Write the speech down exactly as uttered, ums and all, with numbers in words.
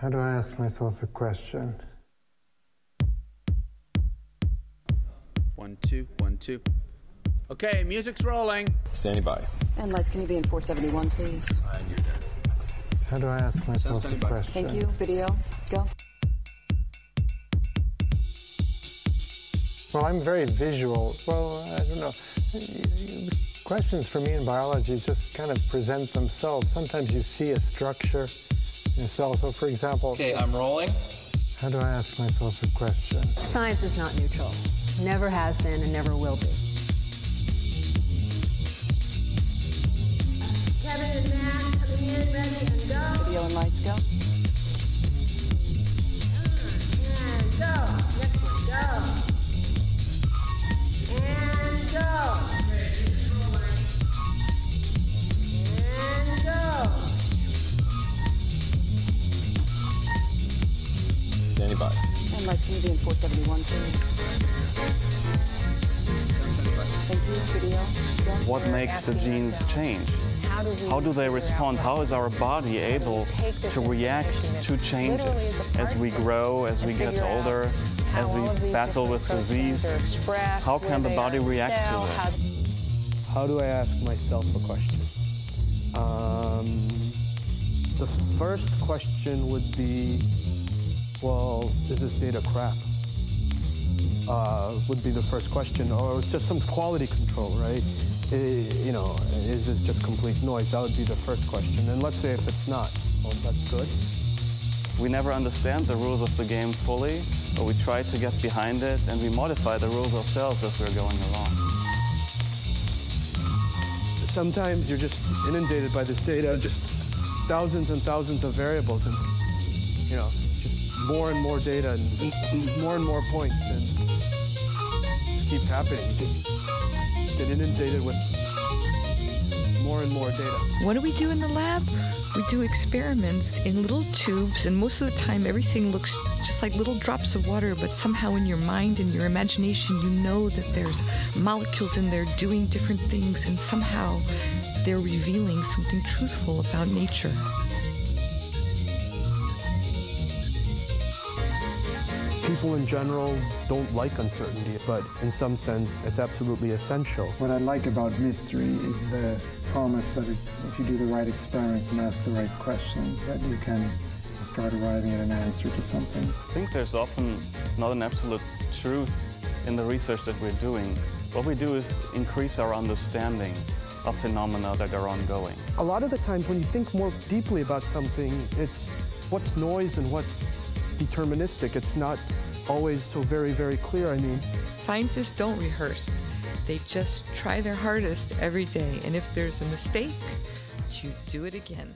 How do I ask myself a question? One, two, one, two. Okay, music's rolling. Standing by. And lights, can you be in four seventy-one, please? And you're done. How do I ask myself a question? Thank you. Video. Go. Well, I'm very visual. Well, I don't know. Questions for me in biology just kind of present themselves. Sometimes you see a structure in a cell. So, for example... Okay, I'm rolling. How do I ask myself a question? Science is not neutral. Never has been and never will be. Kevin and Matt coming in, ready and go. Video and lights, go. And go. Next one, go. And go. And go. Standing by. And lights, can you be in four seventy-one, please? What makes the genes change? How do, How do they respond? How is our body able to react to changes as we grow, as we get older, as we battle with disease? How can the body react to this? How do I ask myself a question? Um, the first question would be, well, is this data crap? Uh, would be the first question, or just some quality control, right? It, you know, is this just complete noise? That would be the first question. And let's say if it's not, well, that's good. We never understand the rules of the game fully, but we try to get behind it, and we modify the rules ourselves as we're going along. Sometimes you're just inundated by this data, just thousands and thousands of variables, and, you know, just more and more data and more and more points. And, keeps happening. Just get inundated with more and more data. What do we do in the lab? We do experiments in little tubes, and most of the time everything looks just like little drops of water, but somehow in your mind and your imagination you know that there's molecules in there doing different things, and somehow they're revealing something truthful about nature. People in general don't like uncertainty, but in some sense, it's absolutely essential. What I like about mystery is the promise that it, if you do the right experiments and ask the right questions, that you can start arriving at an answer to something. I think there's often not an absolute truth in the research that we're doing. What we do is increase our understanding of phenomena that are ongoing. A lot of the times when you think more deeply about something, it's what's noise and what's deterministic. It's not always so very, very clear, I mean. Scientists don't rehearse. They just try their hardest every day. And if there's a mistake, you do it again.